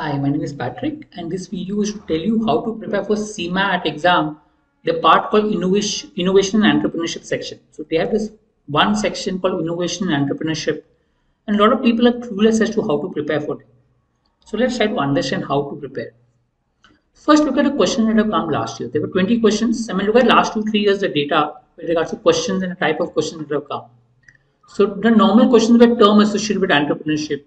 Hi, my name is Patrick, and this video is to tell you how to prepare for CMAT exam, the part called Innovation and Entrepreneurship section. So they have this one section called Innovation and Entrepreneurship, and a lot of people are clueless as to how to prepare for it. So let's try to understand how to prepare. First, look at the questions that have come last year. There were 20 questions. I mean, look at last 2-3 years the data with regards to questions and the type of questions that have come. So the normal questions were term associated with entrepreneurship,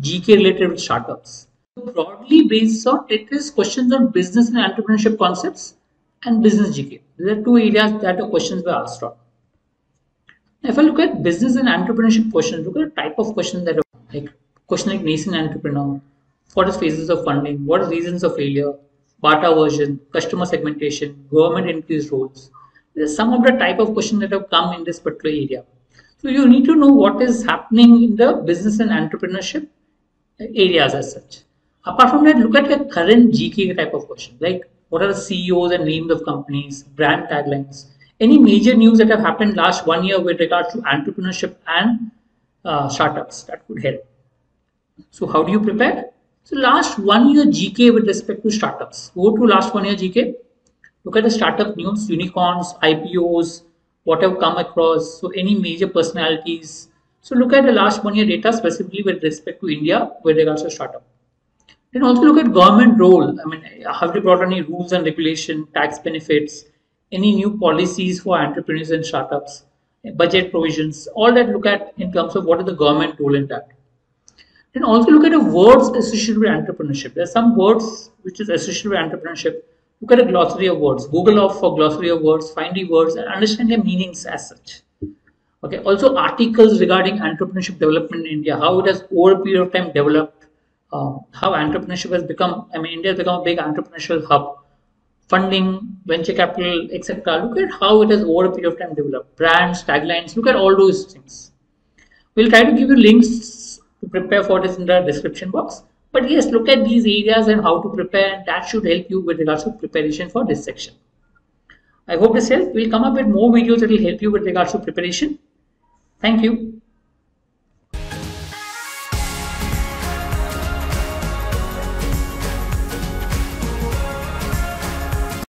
GK related with startups. Broadly based on it is questions on business and entrepreneurship concepts and business GK. These are two areas that the questions were asked on. If I look at business and entrepreneurship questions, look at the type of questions that are like question like nascent entrepreneur, what is phases of funding, what is reasons of failure, Bata version, customer segmentation, government increased roles. There are some of the type of questions that have come in this particular area. So you need to know what is happening in the business and entrepreneurship areas as such. Apart from that, look at the current GK type of question, like what are the CEOs and names of companies, brand taglines, any major news that have happened last 1 year with regards to entrepreneurship and startups, that could help. So how do you prepare? So last 1 year GK with respect to startups, go to last 1 year GK, look at the startup news, unicorns, IPOs, what have come across, so any major personalities. So look at the last 1 year data specifically with respect to India with regards to startup. Then also look at government role. I mean, have they brought any rules and regulation, tax benefits, any new policies for entrepreneurs and startups, budget provisions, all that look at in terms of what is the government role in that. Then also look at the words associated with entrepreneurship. There are some words which is associated with entrepreneurship. Look at a glossary of words. Google off for glossary of words, find the words and understand their meanings as such. Okay. Also articles regarding entrepreneurship development in India, how it has over a period of time developed. How entrepreneurship has become, I mean, India has become a big entrepreneurial hub, funding, venture capital, etc. Look at how it has over a period of time developed, brands, taglines, look at all those things. We'll try to give you links to prepare for this in the description box. But yes, look at these areas and how to prepare, and that should help you with regards to preparation for this section. I hope this helps. We'll come up with more videos that will help you with regards to preparation. Thank you.